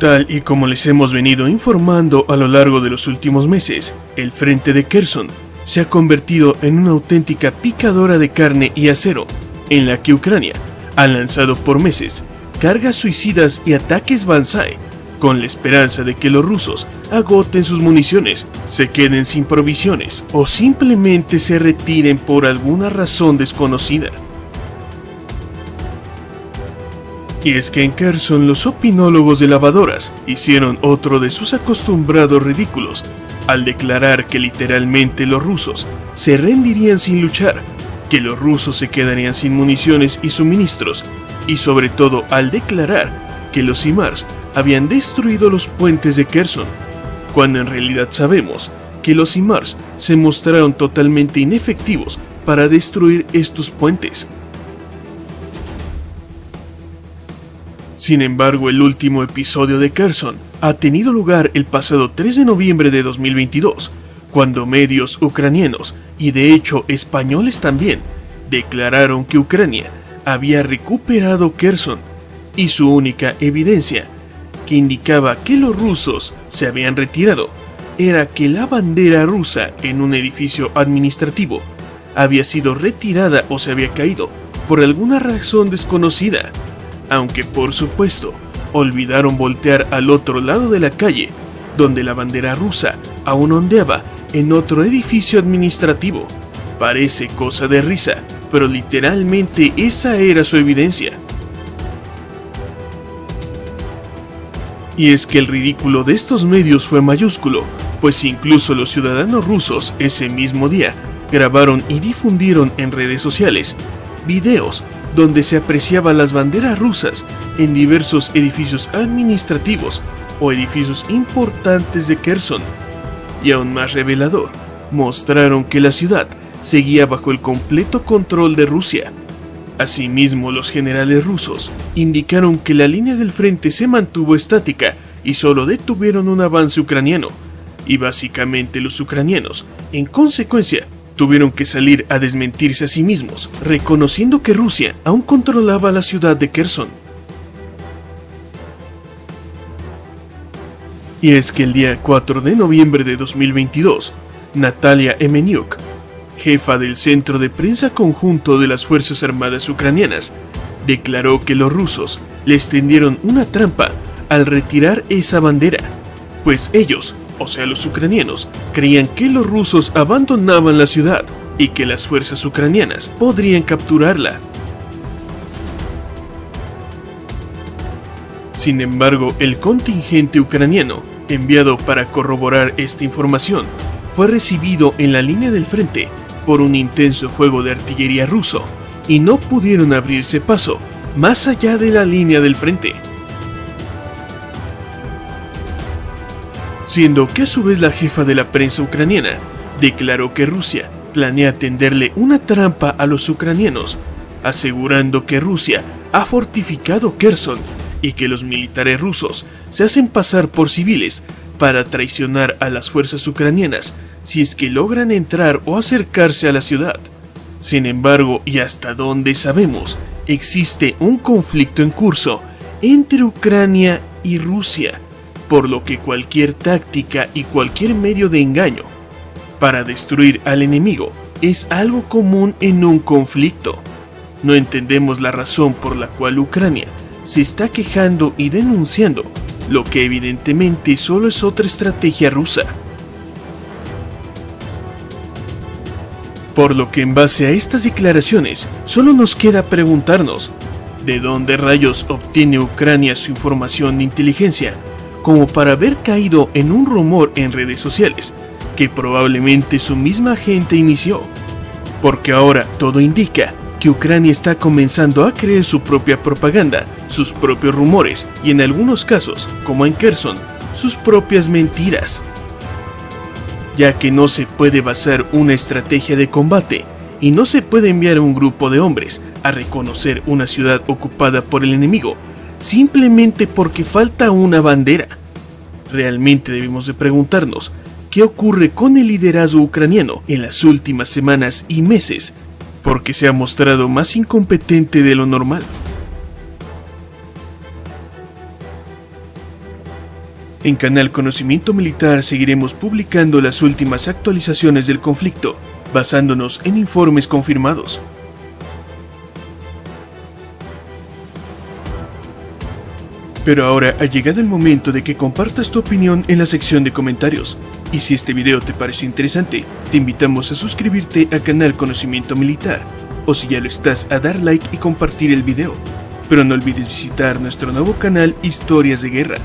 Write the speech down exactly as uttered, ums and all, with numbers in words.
Tal y como les hemos venido informando a lo largo de los últimos meses, el frente de Kherson se ha convertido en una auténtica picadora de carne y acero, en la que Ucrania ha lanzado por meses cargas suicidas y ataques banzai, con la esperanza de que los rusos agoten sus municiones, se queden sin provisiones o simplemente se retiren por alguna razón desconocida. Y es que en Kherson los opinólogos de lavadoras hicieron otro de sus acostumbrados ridículos, al declarar que literalmente los rusos se rendirían sin luchar, que los rusos se quedarían sin municiones y suministros, y sobre todo al declarar que los Himars habían destruido los puentes de Kherson, cuando en realidad sabemos que los Himars se mostraron totalmente inefectivos para destruir estos puentes. Sin embargo, el último episodio de Kherson ha tenido lugar el pasado tres de noviembre de dos mil veintidós, cuando medios ucranianos, y de hecho españoles también, declararon que Ucrania había recuperado Kherson, y su única evidencia, que indicaba que los rusos se habían retirado, era que la bandera rusa en un edificio administrativo había sido retirada o se había caído por alguna razón desconocida. Aunque por supuesto, olvidaron voltear al otro lado de la calle, donde la bandera rusa aún ondeaba en otro edificio administrativo. Parece cosa de risa, pero literalmente esa era su evidencia. Y es que el ridículo de estos medios fue mayúsculo, pues incluso los ciudadanos rusos ese mismo día grabaron y difundieron en redes sociales videos donde se apreciaban las banderas rusas en diversos edificios administrativos o edificios importantes de Kherson. Y aún más revelador, mostraron que la ciudad seguía bajo el completo control de Rusia. Asimismo, los generales rusos indicaron que la línea del frente se mantuvo estática y solo detuvieron un avance ucraniano, y básicamente los ucranianos, en consecuencia, tuvieron que salir a desmentirse a sí mismos, reconociendo que Rusia aún controlaba la ciudad de Kherson. Y es que el día cuatro de noviembre de dos mil veintidós, Natalia Emenyuk, jefa del Centro de Prensa Conjunto de las Fuerzas Armadas Ucranianas, declaró que los rusos les tendieron una trampa al retirar esa bandera, pues ellos, o sea los ucranianos, creían que los rusos abandonaban la ciudad y que las fuerzas ucranianas podrían capturarla. Sin embargo, el contingente ucraniano enviado para corroborar esta información fue recibido en la línea del frente por un intenso fuego de artillería ruso y no pudieron abrirse paso más allá de la línea del frente, siendo que a su vez la jefa de la prensa ucraniana declaró que Rusia planea tenderle una trampa a los ucranianos, asegurando que Rusia ha fortificado Kherson y que los militares rusos se hacen pasar por civiles para traicionar a las fuerzas ucranianas si es que logran entrar o acercarse a la ciudad. Sin embargo, y hasta donde sabemos, existe un conflicto en curso entre Ucrania y Rusia, por lo que cualquier táctica y cualquier medio de engaño para destruir al enemigo es algo común en un conflicto. No entendemos la razón por la cual Ucrania se está quejando y denunciando, lo que evidentemente solo es otra estrategia rusa. Por lo que en base a estas declaraciones, solo nos queda preguntarnos, ¿de dónde rayos obtiene Ucrania su información de inteligencia como para haber caído en un rumor en redes sociales que probablemente su misma gente inició? Porque ahora todo indica que Ucrania está comenzando a creer su propia propaganda, sus propios rumores y en algunos casos, como en Kherson, sus propias mentiras, ya que no se puede basar una estrategia de combate y no se puede enviar a un grupo de hombres a reconocer una ciudad ocupada por el enemigo simplemente porque falta una bandera. Realmente debemos de preguntarnos qué ocurre con el liderazgo ucraniano en las últimas semanas y meses, porque se ha mostrado más incompetente de lo normal. En Canal Conocimiento Militar seguiremos publicando las últimas actualizaciones del conflicto, basándonos en informes confirmados. Pero ahora ha llegado el momento de que compartas tu opinión en la sección de comentarios. Y si este video te pareció interesante, te invitamos a suscribirte a Canal Conocimiento Militar, o si ya lo estás, a dar like y compartir el video. Pero no olvides visitar nuestro nuevo canal Historias de Guerra.